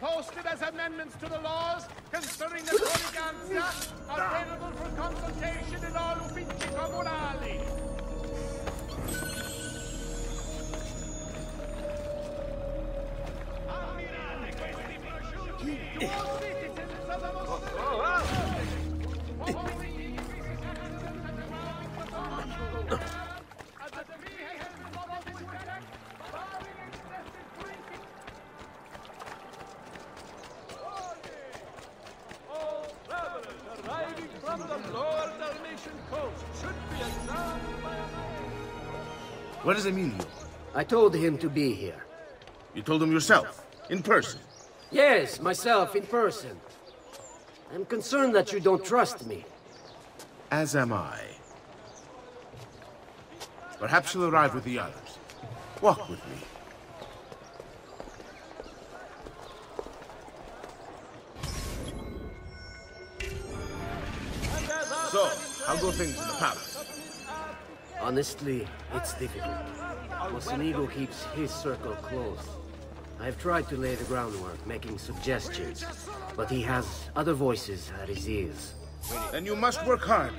Posted as amendments to the laws concerning the Codiganza, available for consultation in all uffici comunali. Ammirate questi prosciutti! To all citizens of the most Where is Emilio? I told him to be here. You told him yourself? In person? Yes, myself, in person. I'm concerned that you don't trust me. As am I. Perhaps you'll arrive with the others. Walk with me. So, how go things in the palace? Honestly, it's difficult. Mocenigo keeps his circle close. I've tried to lay the groundwork, making suggestions, but he has other voices at his ears. Then you must work hard.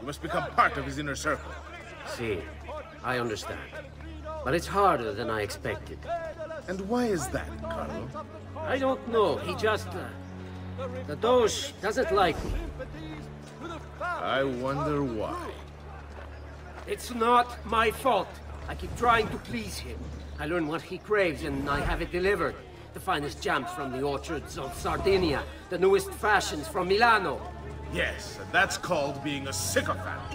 You must become part of his inner circle. See, I understand. But it's harder than I expected. And why is that, Carlo? I don't know. He just... the Doge doesn't like me. I wonder why. It's not my fault. I keep trying to please him. I learn what he craves and I have it delivered. The finest jams from the orchards of Sardinia, the newest fashions from Milano. Yes, and that's called being a sycophant.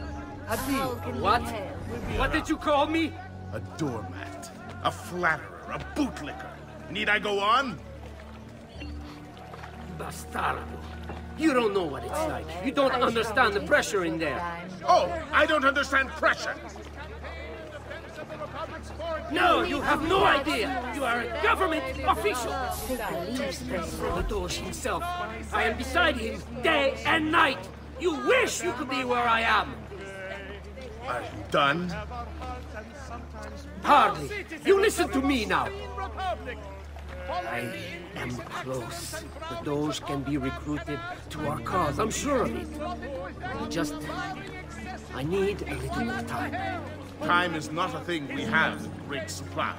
What? What did you call me? A doormat, a flatterer, a bootlicker. Need I go on? Bastardo. You don't know what it's like. You don't understand the pressure in there. Oh, I don't understand pressure! No, you have no idea! You are a government official! From the Doge himself. I am beside him day and night! You wish you could be where I am! Are you done? Hardly. You listen to me now! I am close. The Doge can be recruited to our cause, I'm sure of it. Just... I need a little more time. Time is not a thing we have in great supply.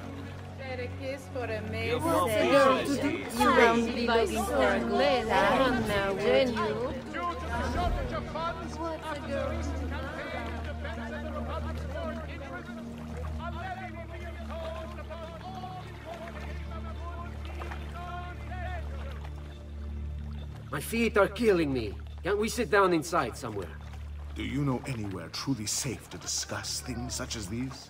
You won't be looking for a glass around now, will you? My feet are killing me. Can't we sit down inside somewhere? Do you know anywhere truly safe to discuss things such as these?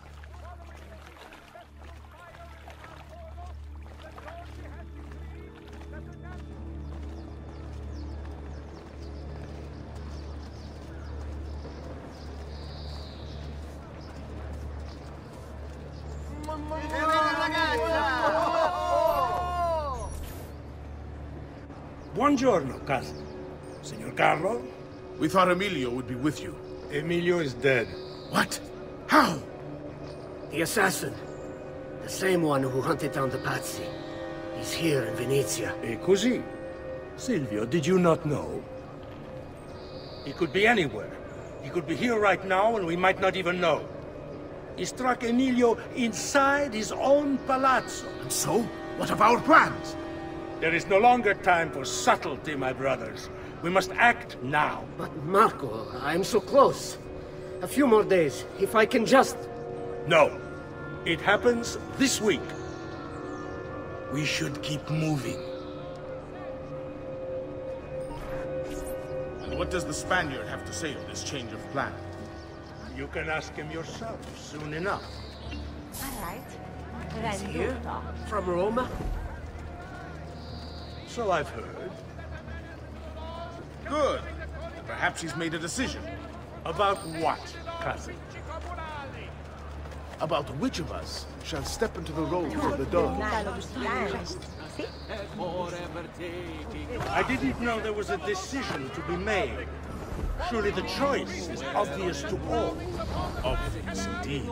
Buongiorno, cousin. Signor Carlo? We thought Emilio would be with you. Emilio is dead. What? How? The assassin. The same one who hunted down the Pazzi. He is here in Venezia. E così. Silvio, did you not know? He could be anywhere. He could be here right now, and we might not even know. He struck Emilio inside his own palazzo. And so, what of our plans? There is no longer time for subtlety, my brothers. We must act now. But Marco, I'm so close. A few more days, if I can just... No. It happens this week. We should keep moving. What does the Spaniard have to say of this change of plan? You can ask him yourself soon enough. All right. He's here? From Roma? So I've heard. Good. Perhaps he's made a decision. About what, cousin? About which of us shall step into the role of the dog. I didn't know there was a decision to be made. Surely the choice is obvious to all. Obvious indeed.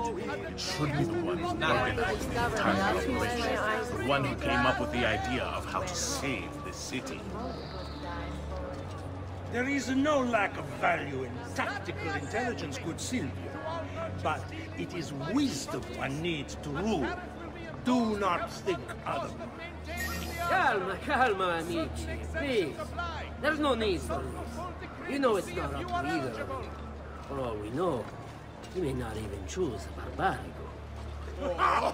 It should be the one who organized the entire operation. The one who came up with the idea of how to save the city. There is no lack of value in tactical intelligence, good Silvio. But it is wisdom one needs to rule. Do not think otherwise. Calma, calma, amici. Please. There's no need for this. You know it's not up to either of you. For all we know, you may not even choose a Barbarigo.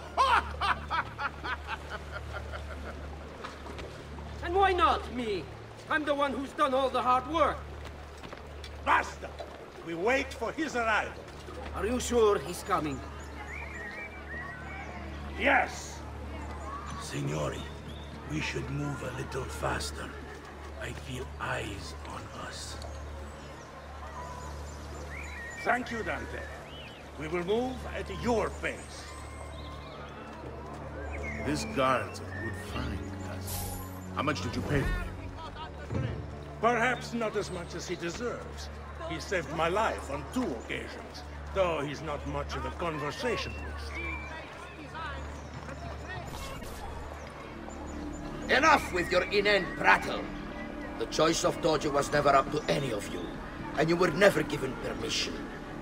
And why not me? I'm the one who's done all the hard work. Basta! We wait for his arrival. Are you sure he's coming? Yes! Signori, we should move a little faster. I feel eyes on us. Thank you, Dante. We will move at your pace. This guard's a good find, cousin. How much did you pay for him? Perhaps not as much as he deserves. He saved my life on 2 occasions, though he's not much of a conversationalist. Enough with your inane prattle! The choice of Dojo was never up to any of you, and you were never given permission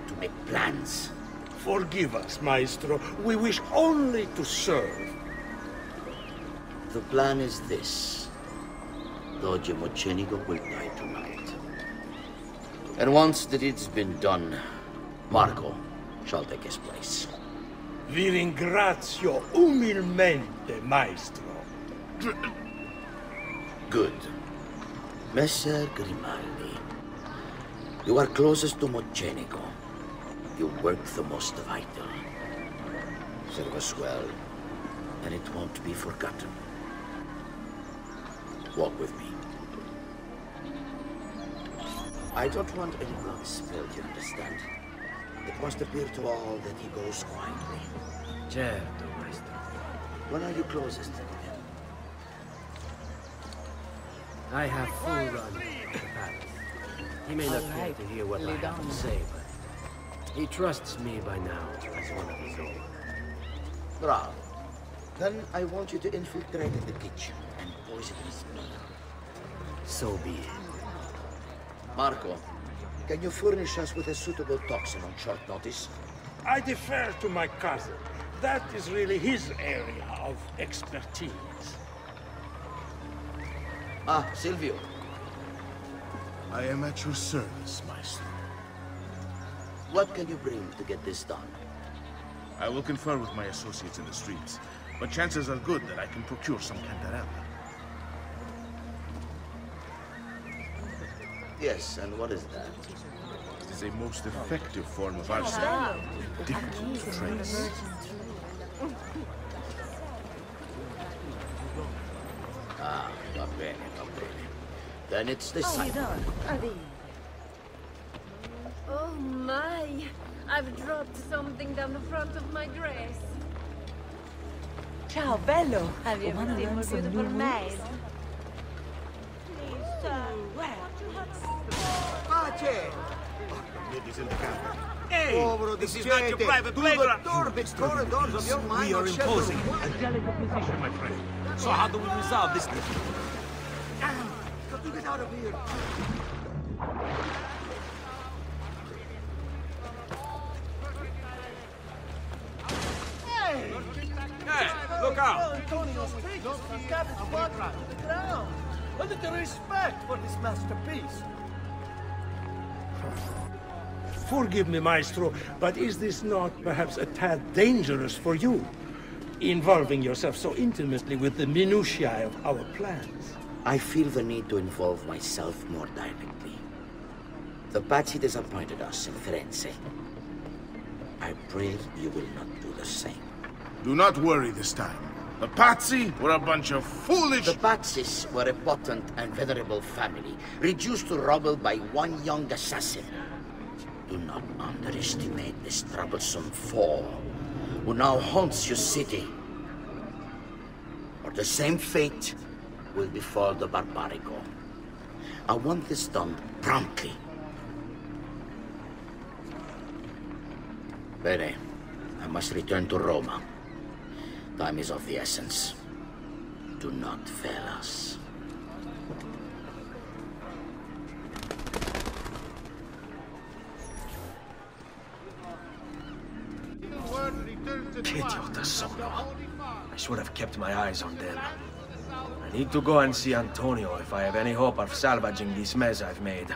to make plans. Forgive us, Maestro. We wish only to serve. The plan is this. Dojo Mocenigo will die tonight. And once the deed's been done, Marco shall take his place. Vi ringrazio umilmente, Maestro. Good. Messer Grimaldi, you are closest to Mocenigo. You work the most vital. Serve us well, and it won't be forgotten. Walk with me. I don't want any blood spilled, you understand? It must appear to all that he goes quietly. Certo, Maestro. When are you closest to him? I have full run to the palace. He may not care to hear what I have to say, but he trusts me by now as one of his own. Bravo. Then I want you to infiltrate the kitchen and poison his meal. So be it. Marco. Can you furnish us with a suitable toxin on short notice? I defer to my cousin. That is really his area of expertise. Ah, Silvio. I am at your service, Maestro. What can you bring to get this done? I will confer with my associates in the streets, but chances are good that I can procure some Candarella. Yes, and what is that? It is a most effective form of arsenic, difficult to trace. Ah, va bene, va bene. Then it's this side. Oh my! I've dropped something down the front of my dress. Ciao, bello! Have you ever seen more beautiful maids? Please, sir. Pace! Ladies in the camp. Hey, this is not your private playground. We are imposing a delicate position, my friend. So how do we resolve this? Got to get out of here. Hey! Hey, look out! Antonio, don't scab his background to the ground. A little respect for this masterpiece. Forgive me, Maestro, but is this not perhaps a tad dangerous for you? Involving yourself so intimately with the minutiae of our plans. I feel the need to involve myself more directly. The Pazzi disappointed us in Firenze. I pray you will not do the same. Do not worry this time. The Pazzi were a bunch of foolish... The Pazzis were a potent and venerable family, reduced to rubble by one young assassin. Do not underestimate this troublesome foe, who now haunts your city. Or the same fate will befall the Barbarigo. I want this done promptly. Bene, I must return to Roma. Time is of the essence. Do not fail us. Pietro da Sono. I should have kept my eyes on them. I need to go and see Antonio if I have any hope of salvaging this mess I've made.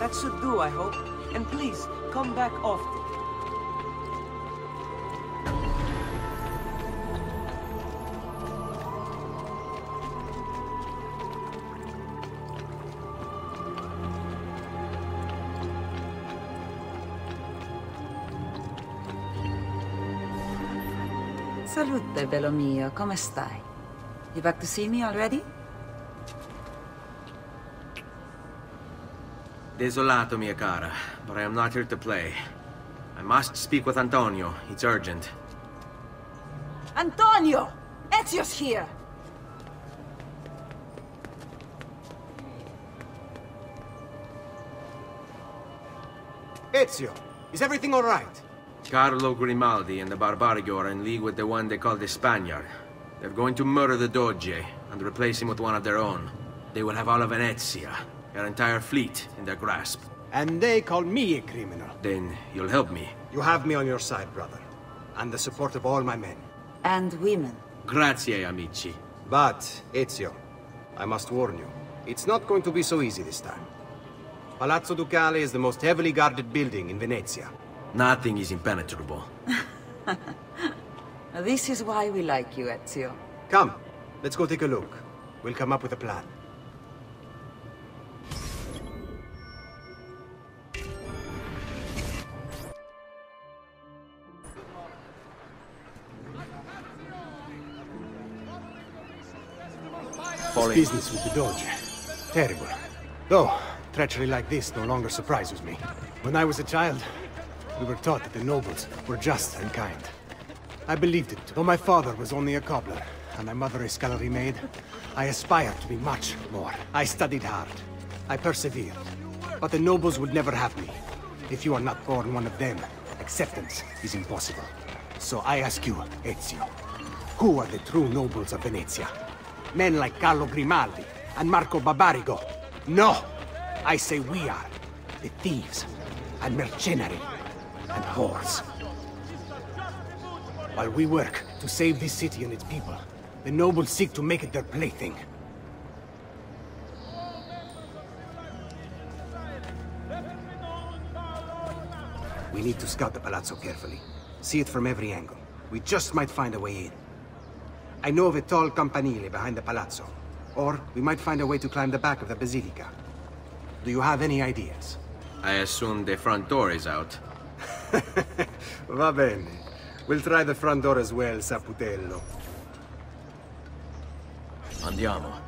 That should do, I hope. And please, come back often. Salute, bello mio. Come stai? You back to see me already? Desolato, mia cara, but I am not here to play. I must speak with Antonio. It's urgent. Antonio! Ezio's here! Ezio, is everything all right? Carlo Grimaldi and the Barbarigo are in league with the one they call the Spaniard. They're going to murder the Doge and replace him with one of their own. They will have all of Venezia. Your entire fleet in their grasp. And they call me a criminal. Then you'll help me. You have me on your side, brother. And the support of all my men. And women. Grazie, amici. But, Ezio, I must warn you. It's not going to be so easy this time. Palazzo Ducale is the most heavily guarded building in Venezia. Nothing is impenetrable. This is why we like you, Ezio. Come, let's go take a look. We'll come up with a plan. Business with the Doge. Terrible. Though, treachery like this no longer surprises me. When I was a child, we were taught that the nobles were just and kind. I believed it, though my father was only a cobbler, and my mother a scullery maid. I aspired to be much more. I studied hard. I persevered. But the nobles would never have me. If you are not born one of them, acceptance is impossible. So I ask you, Ezio, who are the true nobles of Venezia? Men like Carlo Grimaldi and Marco Barbarigo. No! I say we are the thieves and mercenary and whores. While we work to save this city and its people, the nobles seek to make it their plaything. We need to scout the palazzo carefully. See it from every angle. We just might find a way in. I know of a tall campanile behind the palazzo. Or we might find a way to climb the back of the basilica. Do you have any ideas? I assume the front door is out. Va bene. We'll try the front door as well, Saputello. Andiamo.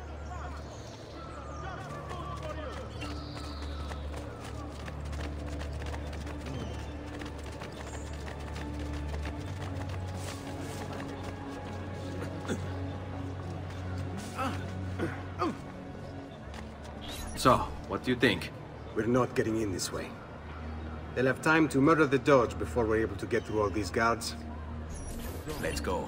So, what do you think? We're not getting in this way. They'll have time to murder the Doge before we're able to get through all these guards. Let's go.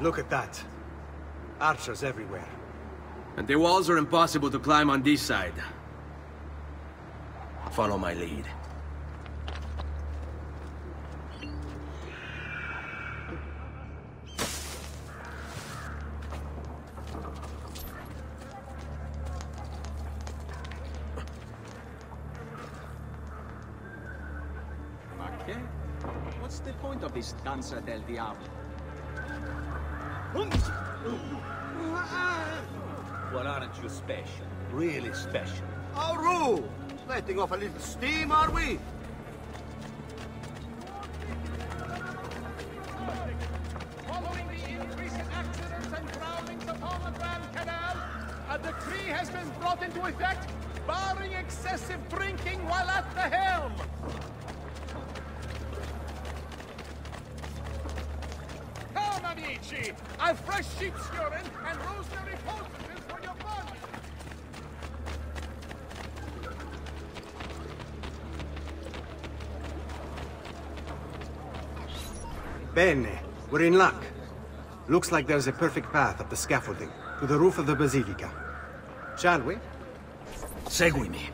Look at that. Archers everywhere. And the walls are impossible to climb on this side. Follow my lead. Okay. What's the point of this Danza del Diablo? Well, aren't you special? Really special. Aru! Letting off a little steam, are we? Following the increase in accidents and drownings upon the Grand Canal, a decree has been brought into effect barring excessive drinking while at the helm. A fresh sheep's urine and rosemary poultices for your body! Bene, we're in luck. Looks like there's a perfect path up the scaffolding, to the roof of the basilica. Shall we? Segui me.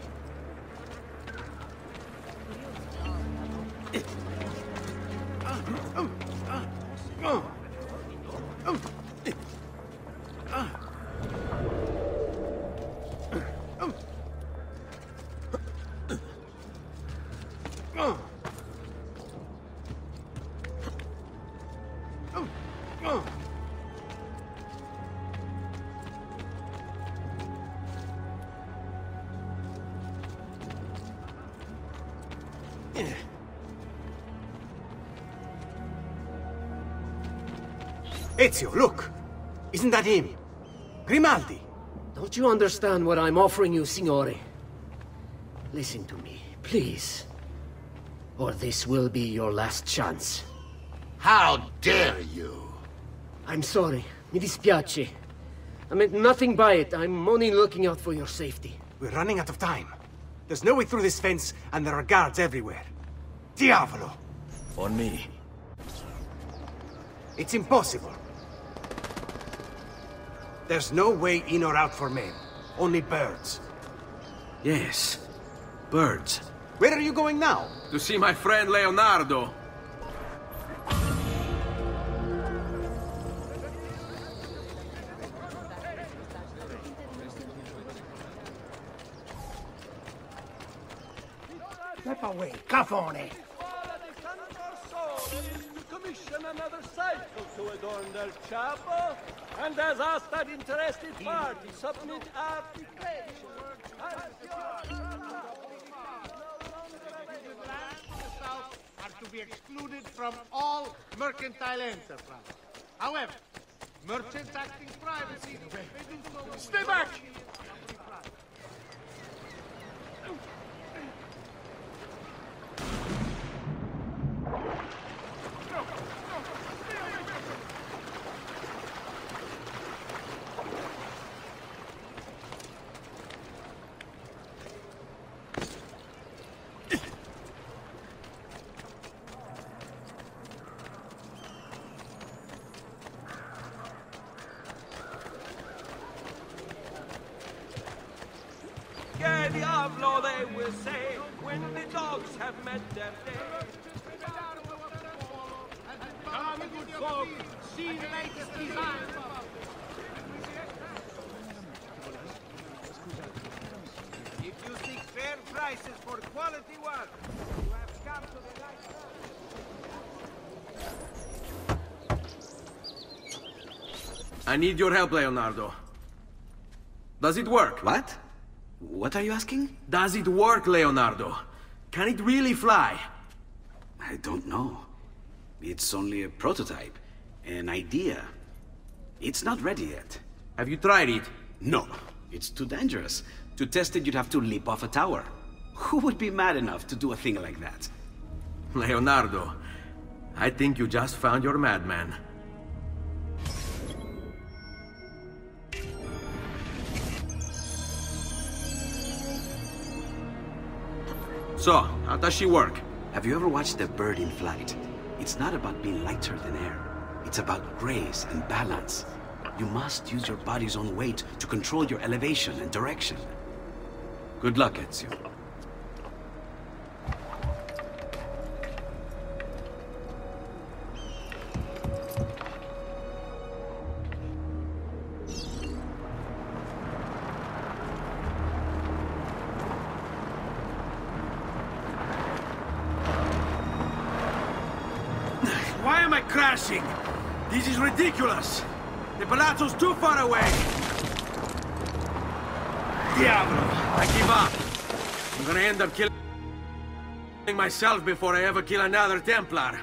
Ezio, look! Isn't that him? Grimaldi! Don't you understand what I'm offering you, signore? Listen to me, please. Or this will be your last chance. How dare you! I'm sorry. Mi dispiace. I meant nothing by it. I'm only looking out for your safety. We're running out of time. There's no way through this fence, and there are guards everywhere. Diavolo! On me. It's impossible. There's no way in or out for men. Only birds. Yes. Birds. Where are you going now? To see my friend Leonardo. Step away, Cafone! Commission another cycle to adorn their chapel, and as asked that interested party, submit articulations. Are to be excluded from all mercantile enterprise. However, merchants acting privately... Stay back! Diablo, they will say, when the dogs have met their day. Come, good folk, see the latest design. If you seek fair prices for quality work, you have come to the right place. I need your help, Leonardo. Does it work? What? What are you asking? Does it work, Leonardo? Can it really fly? I don't know. It's only a prototype, an idea. It's not ready yet. Have you tried it? No, it's too dangerous. To test it, you'd have to leap off a tower. Who would be mad enough to do a thing like that? Leonardo, I think you just found your madman. So, how does she work? Have you ever watched a bird in flight? It's not about being lighter than air. It's about grace and balance. You must use your body's own weight to control your elevation and direction. Good luck, Ezio. Crashing! This is ridiculous! The palazzo's too far away! Diablo! I give up! I'm gonna end up killing myself before I ever kill another Templar!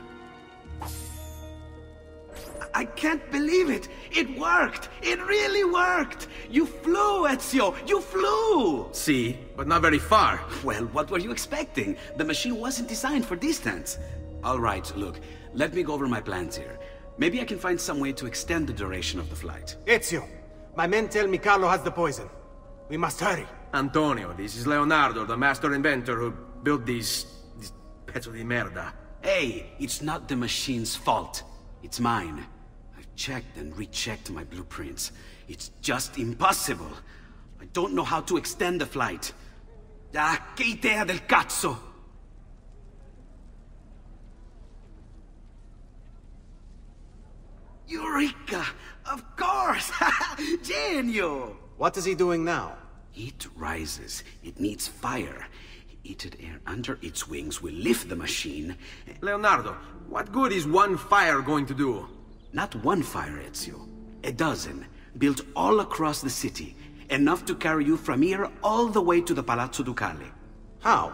I can't believe it! It worked! It really worked! You flew, Ezio! You flew! See, but not very far. Well, what were you expecting? The machine wasn't designed for distance. All right, look. Let me go over my plans here. Maybe I can find some way to extend the duration of the flight. Ezio! My men tell me Carlo has the poison. We must hurry. Antonio, this is Leonardo, the master inventor who built this pezzo di merda. Hey, it's not the machine's fault. It's mine. I've checked and rechecked my blueprints. It's just impossible. I don't know how to extend the flight. Ah, che idea del cazzo! Eureka! Of course! Genio! What is he doing now? It rises. It needs fire. Heated air under its wings will lift the machine. Leonardo, what good is one fire going to do? Not one fire, Ezio. A dozen, built all across the city. Enough to carry you from here all the way to the Palazzo Ducale. How?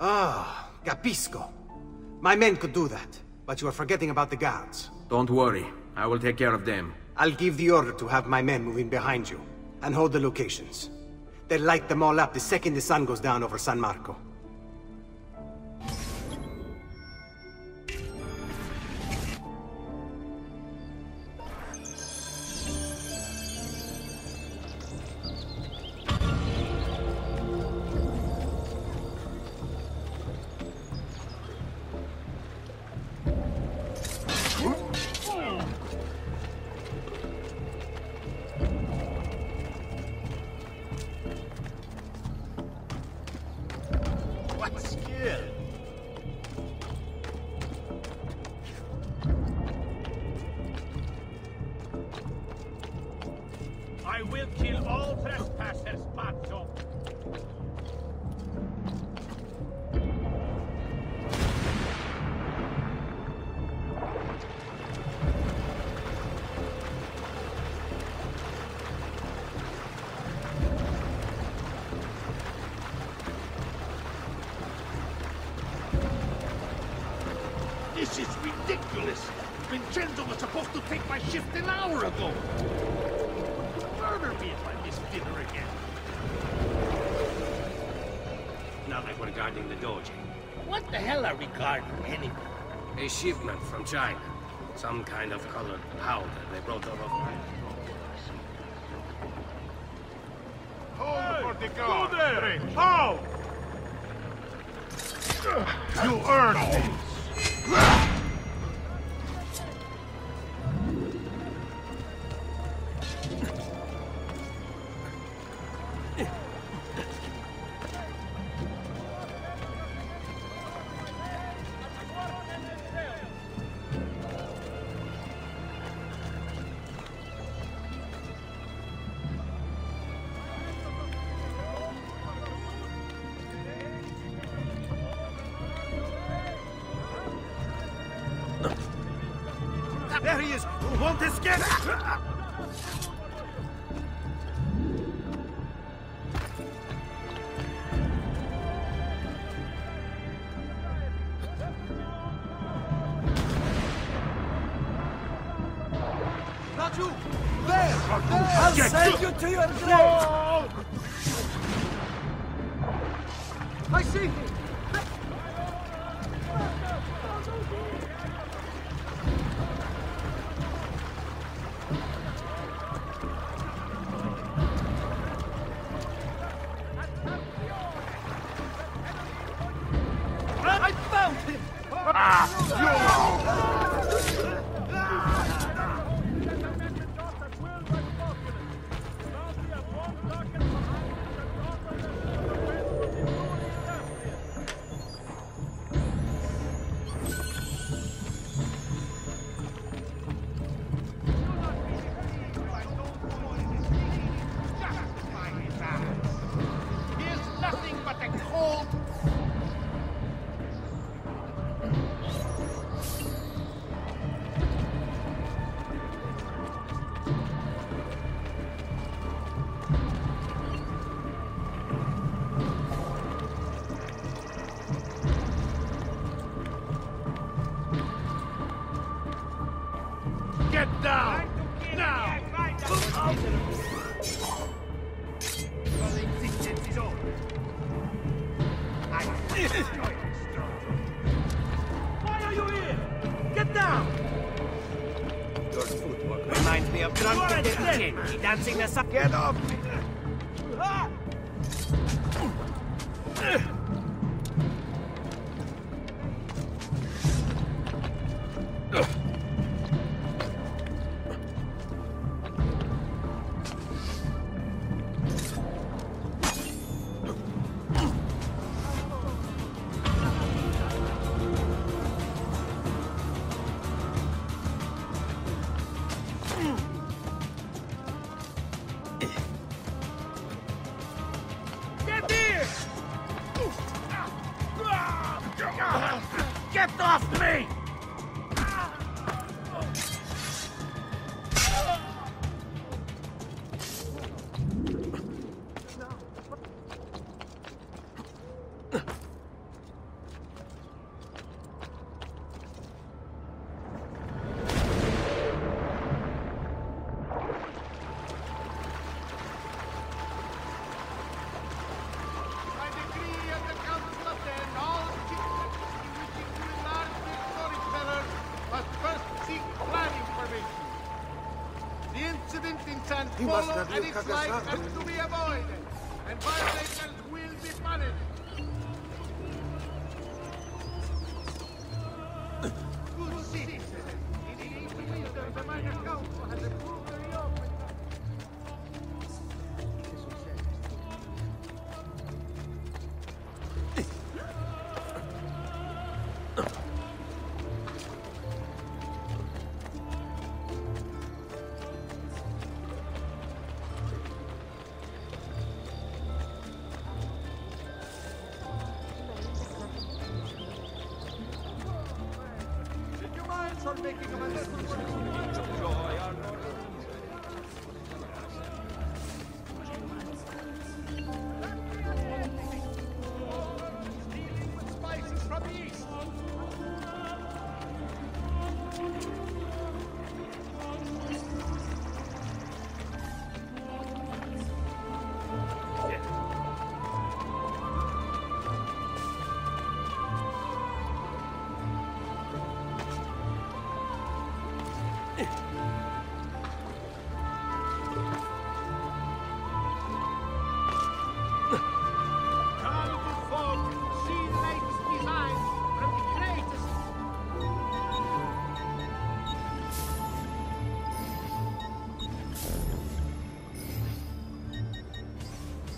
Ah, capisco. My men could do that, but you are forgetting about the guards. Don't worry. I will take care of them. I'll give the order to have my men move in behind you, and hold the locations. They'll light them all up the second the sun goes down over San Marco. I will kill all trespassers, Pazzo. This is ridiculous! Vincenzo was supposed to take my shift an hour ago! Murder me if I miss dinner again! Not like we're guarding the dojo. What the hell are we guarding anyway? A shipment from China. Some kind of colored powder they brought over. Hold the guard! Go there! Hold! You earned it! There he is! Who won't escape? Not you! There! I'll send you to your grave! I see him! Why are you here? Get down! Your footwork reminds me of drunken Dante dancing the sun. Get off me! He must have been cut off. And to be avoided, and violators will be punished. Good citizens, in the wisdom the minor council has approved the reopening.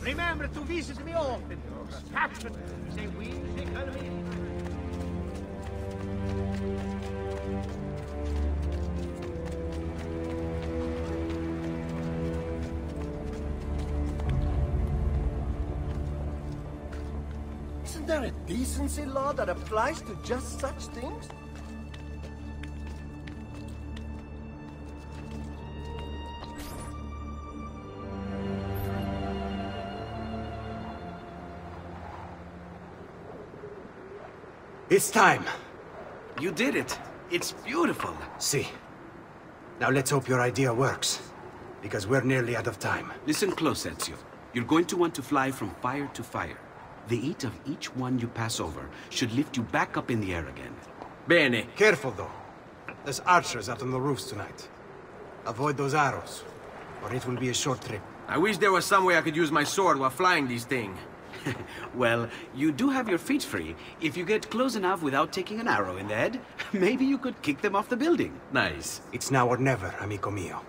Remember to visit me often. Action is a windy economy. Isn't there a decency law that applies to just such things? It's time. You did it. It's beautiful. See. Now let's hope your idea works, because we're nearly out of time. Listen close, Ezio. You're going to want to fly from fire to fire. The heat of each one you pass over should lift you back up in the air again. Bene. Careful, though. There's archers out on the roofs tonight. Avoid those arrows, or it will be a short trip. I wish there was some way I could use my sword while flying these things. Well, you do have your feet free. If you get close enough without taking an arrow in the head, maybe you could kick them off the building. Nice. It's now or never, amico mio.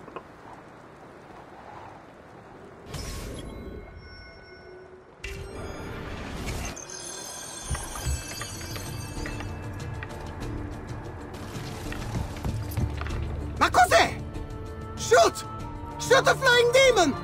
Ma cos'è? Shoot! Shoot a flying demon!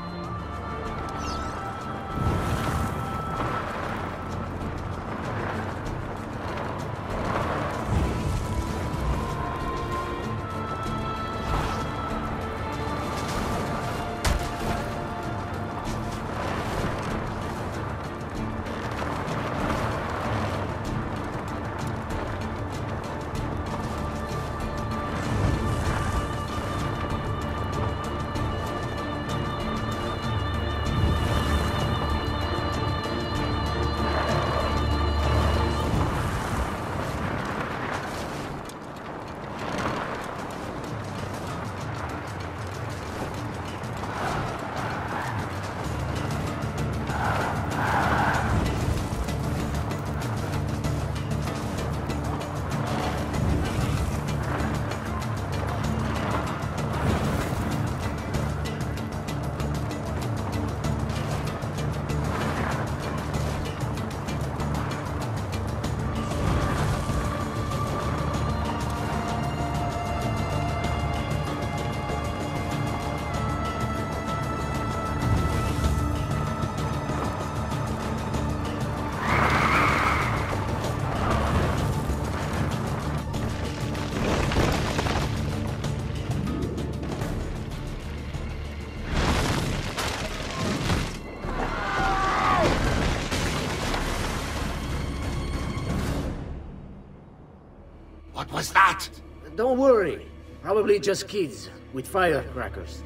What's that? Don't worry. Probably just kids with firecrackers.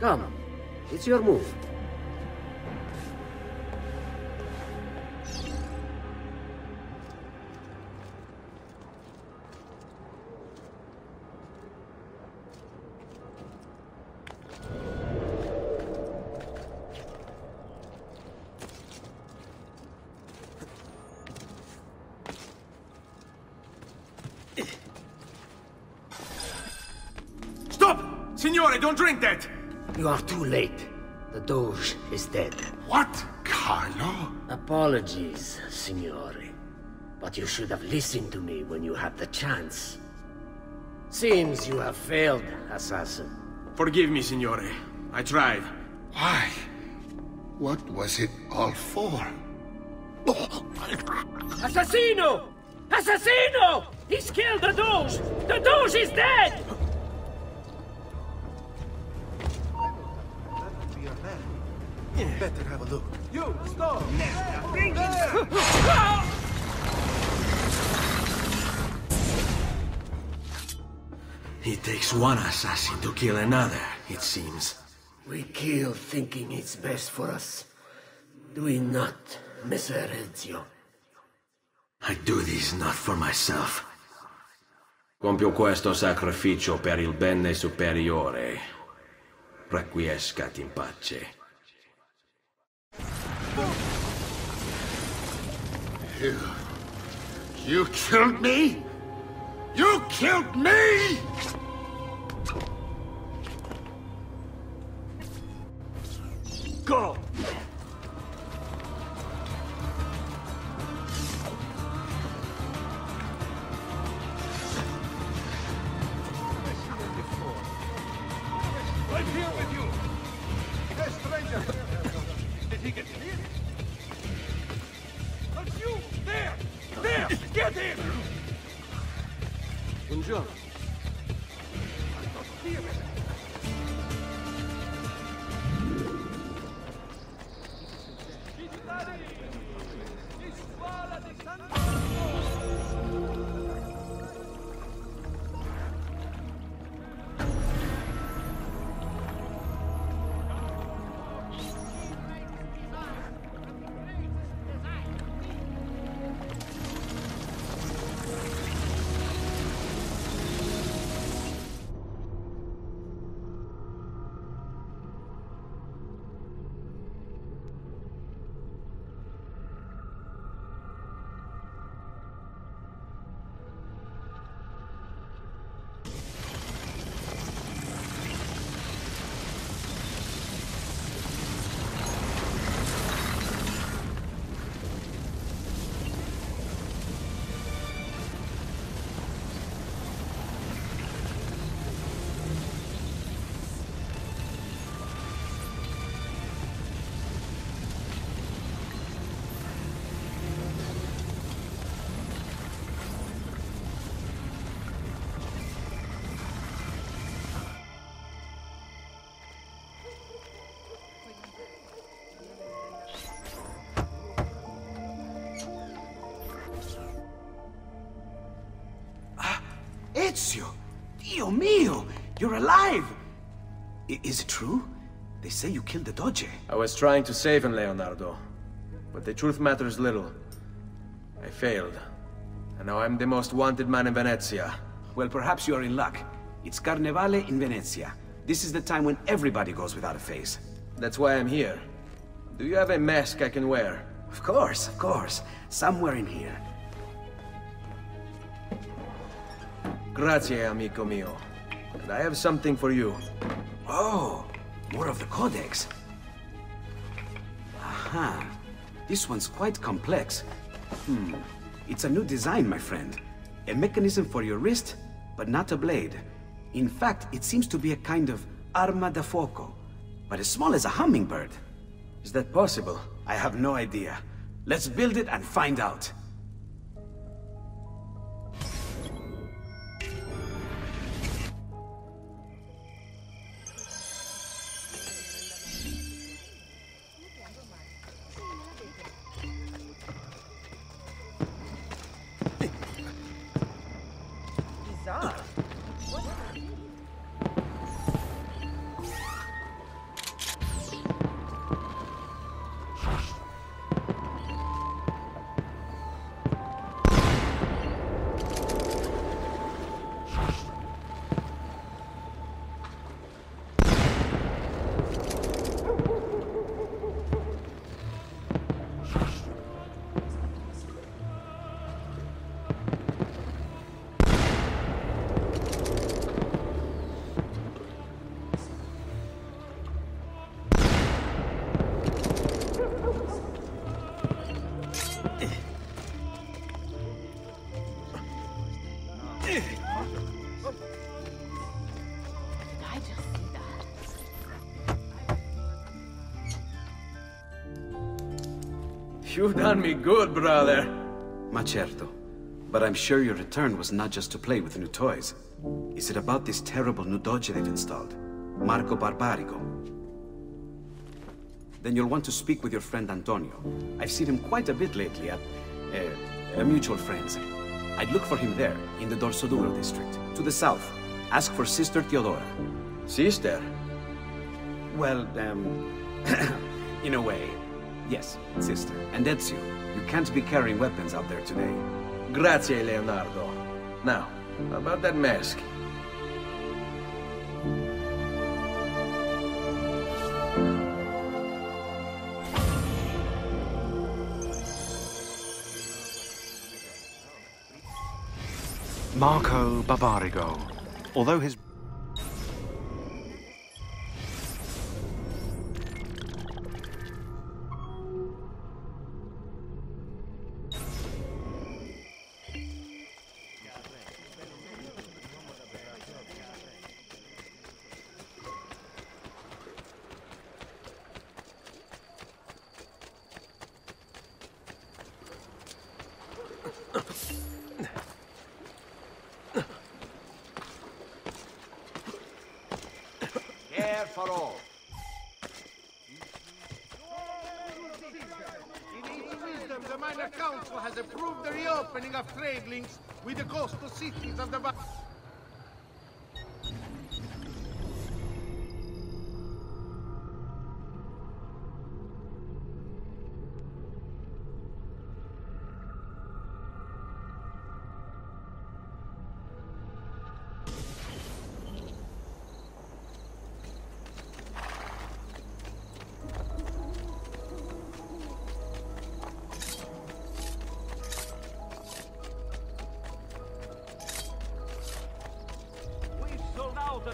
Come, it's your move. Don't drink that! You are too late. The Doge is dead. What? Carlo? Apologies, Signore. But you should have listened to me when you had the chance. Seems you have failed, Assassin. Forgive me, Signore. I tried. Why? What was it all for? Assassino! Assassino! He's killed the Doge! The Doge is dead! Yeah. Better have a look. You, stop! Now, bring him down! It takes one assassin to kill another, it seems. We kill thinking it's best for us. Do we not, Messer Ezio? I do this not for myself. Compio questo sacrificio per il bene superiore. Requiescat in pace. You killed me? You killed me?! Go! Ezio! Dio mio! You're alive! Is it true? They say you killed the Doge. I was trying to save him, Leonardo. But the truth matters little. I failed. And now I'm the most wanted man in Venezia. Well, perhaps you are in luck. It's Carnevale in Venezia. This is the time when everybody goes without a face. That's why I'm here. Do you have a mask I can wear? Of course, of course. Somewhere in here. Grazie, amico mio. And I have something for you. Oh, more of the Codex. Aha. This one's quite complex. It's a new design, my friend. A mechanism for your wrist, but not a blade. In fact, it seems to be a kind of Arma da Fuoco, but as small as a hummingbird. Is that possible? I have no idea. Let's build it and find out. You've done me good, brother. Ma certo. But I'm sure your return was not just to play with new toys. Is it about this terrible new doge they've installed? Marco Barbarigo? Then you'll want to speak with your friend Antonio. I've seen him quite a bit lately at a mutual friend's. I'd look for him there, in the Dorsoduro district, to the south. Ask for Sister Teodora. Sister? Well, in a way. Yes, Sister. And Ezio, you can't be carrying weapons out there today. Grazie, Leonardo. Now, about that mask. Marco Barbarigo. Although his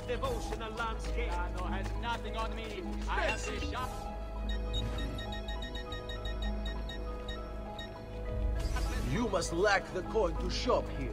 devotional landscape. Piano has nothing on me. I have to shop. You must lack the coin to shop here.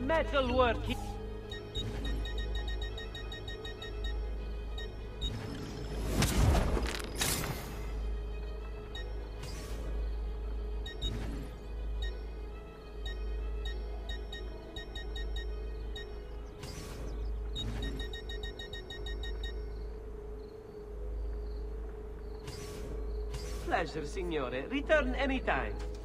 Metal work. Pleasure, signore. Return anytime.